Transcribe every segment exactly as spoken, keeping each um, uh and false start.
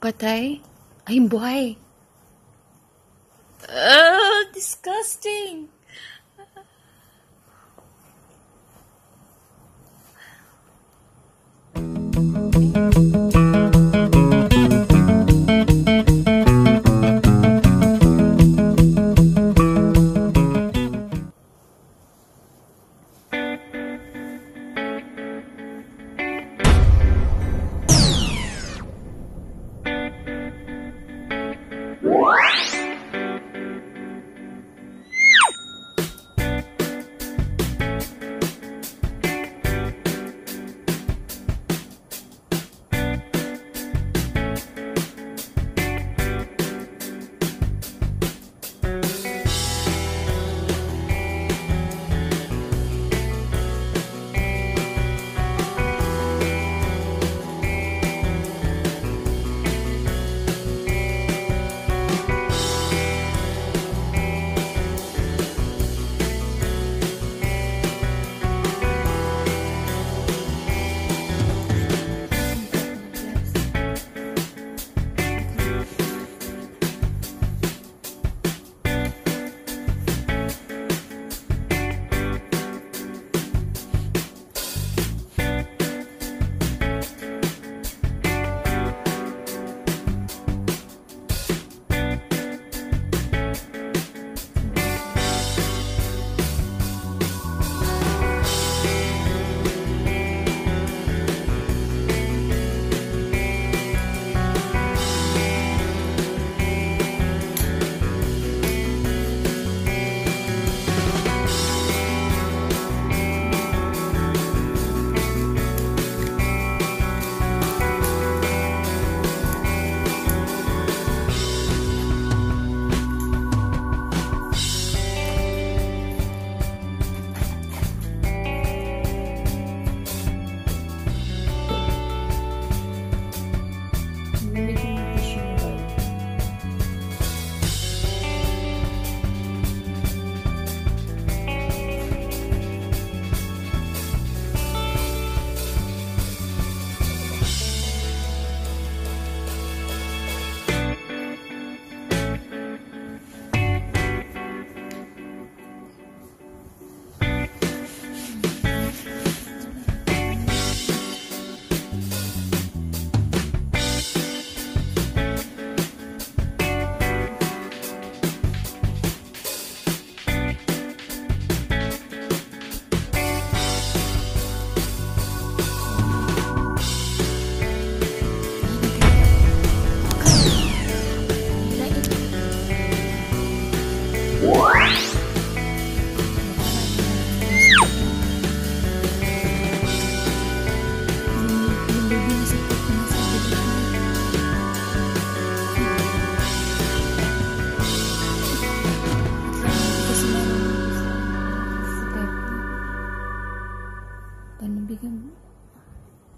Katay? Ay, buhay. Oh, disgusting.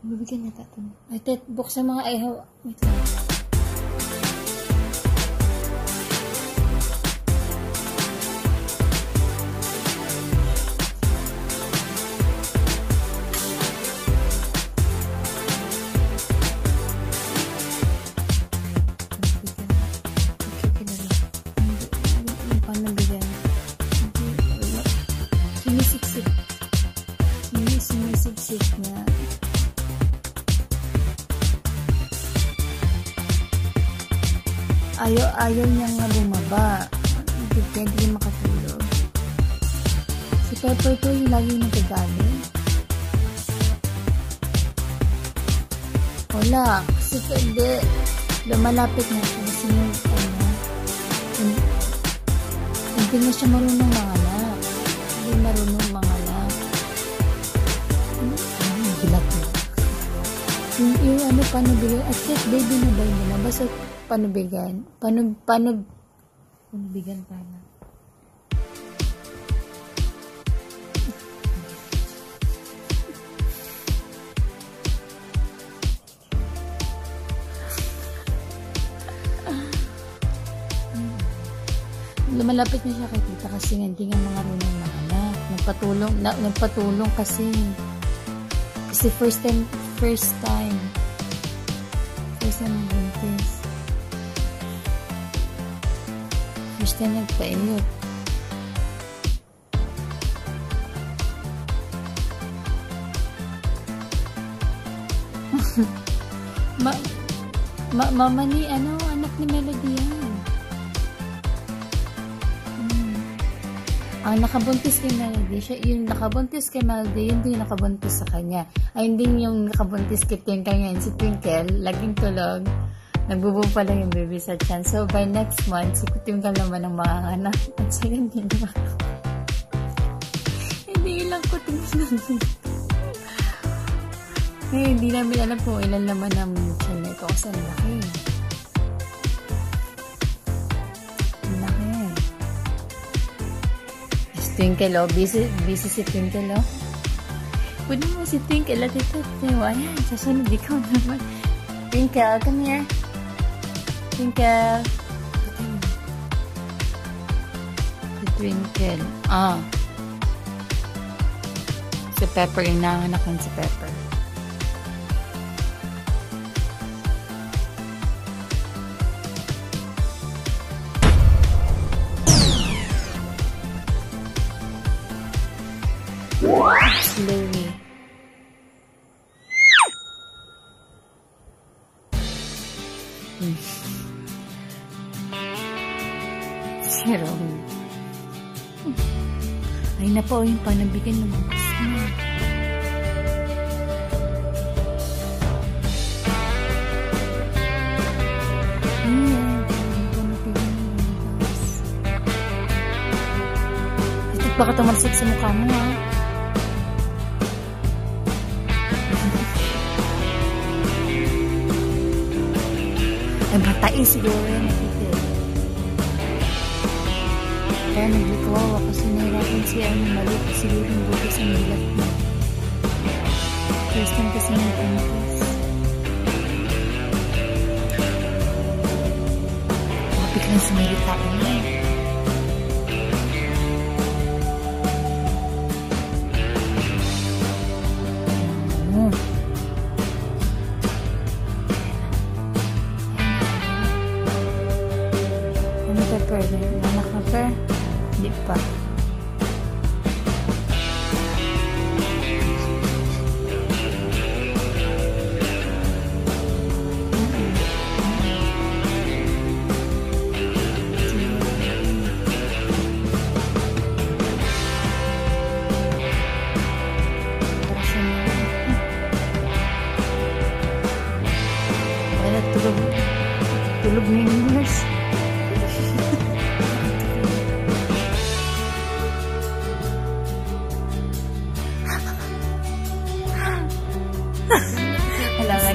Bibigyan niya tayo. Ay, tet, buksan mga ayaw. Wait lang. Sinisiksik. Sinisiksik niya. Ayaw, ayaw niya nga bumaba. Hindi, hindi makatulog. Si Pepper to yung lagi nagagaling. Wala. Kasi pwede. Lumalapit na siya. Kasi yung ano. Hindi na siya marunong mangalak. Hindi marunong mangalak. Ay, nagilat na. Yung, yung ano, panubigan. At least, baby na ba yun? Basta, panubigan. Panub, panub, panubigan pa na. Lumalapit na siya kay tita kasi hindi nga mga runong na anak. Nagpatulong, na, nagpatulong kasi. Kasi first time, first time. First time ng buntis. está en el pelo. Ma ma mama ni, ano, anak ni Melody yan. Hmm. Ang nakabuntis kay Melody, siya, yung nakabuntis kay Melody, yun din yung nakabuntis sa kanya. Ay, hindi yung nakabuntis kay Twinkle ngayon. Si Twinkle, laging tulog. Nagbubuo pa lang yung baby sa tiyan. So, by next month, si Twinkle naman ang maanganak. At siya yung ginawa ko. Hindi ilang kuting lang. Eh, hindi namin alam po ilan naman ang channel ko kasi ang laki. Ang laki. Si Twinkle, oh. Busy, busy si Twinkle, oh. Pwede mo si Twinkle at ito. Ayan, sasunod ikaw naman. Twinkle, come here. Twinkle. Si Twinkle. Ah. Si Pepper, inanganak ng si Pepper. Slowly. Mm. Zero. Ay, na po yung panabigan ng bukas na. Ito baka tumalsik sa mukha mo, ha? Ay, batain siguro yung nakikita. Kaya naglikawawa kasi nahirapan siya ang malik siguro yung bukas ang bilat mo. First time kasi ng pangkas. Kapit lang sumilitain mo. Pepper, anak na Pepper? Hindi pa. Wala, tulog. Tulog na yung nurse. Kailangan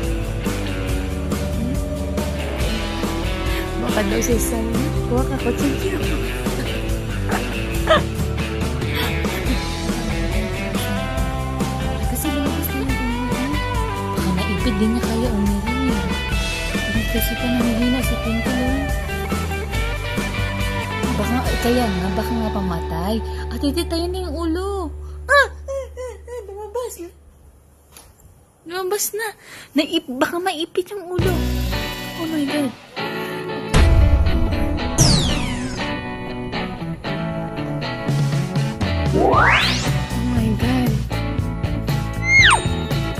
cuando se sale boca con su tiempo. Kasi lumabas na yung ganyan. Baka naipid din niya kaya umili. Kasi pa nanghihina si Twinkle. Baka kaya nga, baka nga pamatay. At ititayo na yung ulo. Ah! Lumabas na. Lumabas na. Naip, baka maipit yung ulo. Oh my God. Oh my God.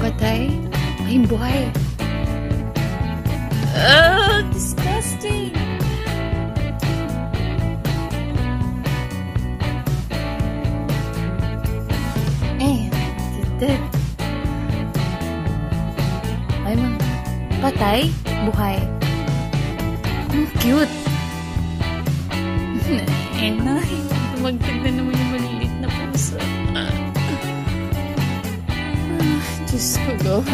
Patay? Ay, buhay. Oh, disgusting. Eh, kita. Ay, man. Patay? Buhay. Oh, cute. Eh, nay. Tumagtag na naman yung mali. So, uh, Diyos ko, Lord.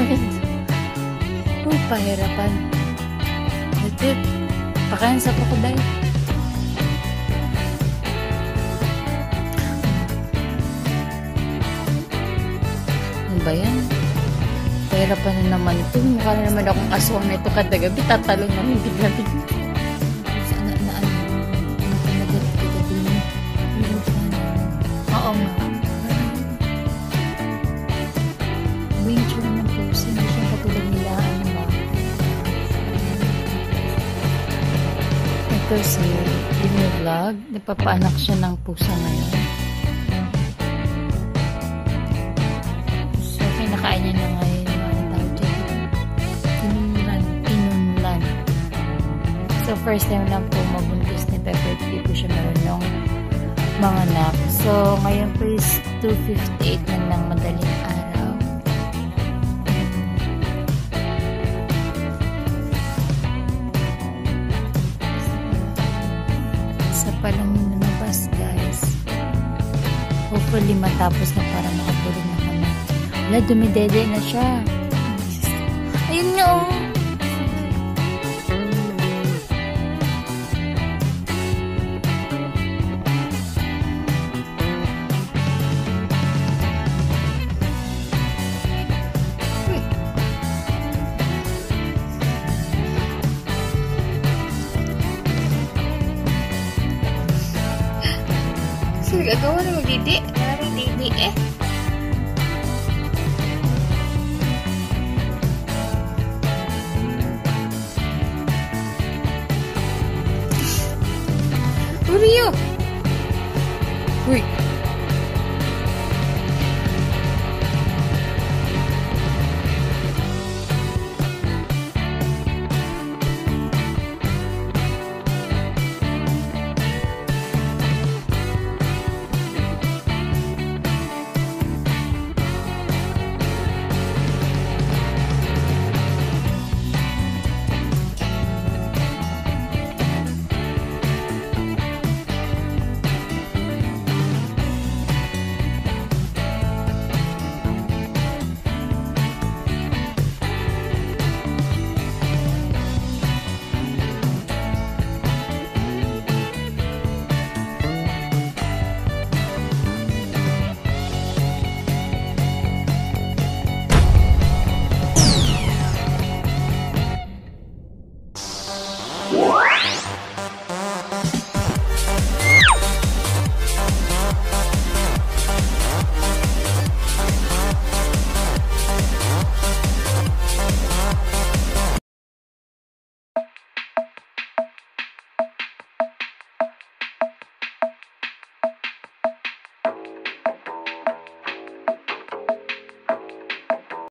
Oh, pahirapan. That's it. Pakain sa pakuday. ba yan? Pera pa na naman ito. Mukha na naman akong aswang na ito katagabi. Tatalong na hindi gabi. Sana na ano. Ano ka nagagagabi niya? Oo ma. Winter naman po. Sino siyang katulad nila? Ano ba? Ito si Dino Vlog. Napapaanak siya ng pusa ngayon. Nakain niya na ngayon yung mga tao dyan. Pinunlan. Pinunlan. So, first time lang po mabuntis ni Pepper. Hindi po siya meron yung mga nap. So, ngayon po is two fifty-eight na lang madaling araw. Isa pa lang yung lumabas, guys. Hopefully, matapos na para makatulog na. Wala, dumidede na siya. Ayun nga, oh. Sige, agawa na magdidi. Parang didi eh. What are you?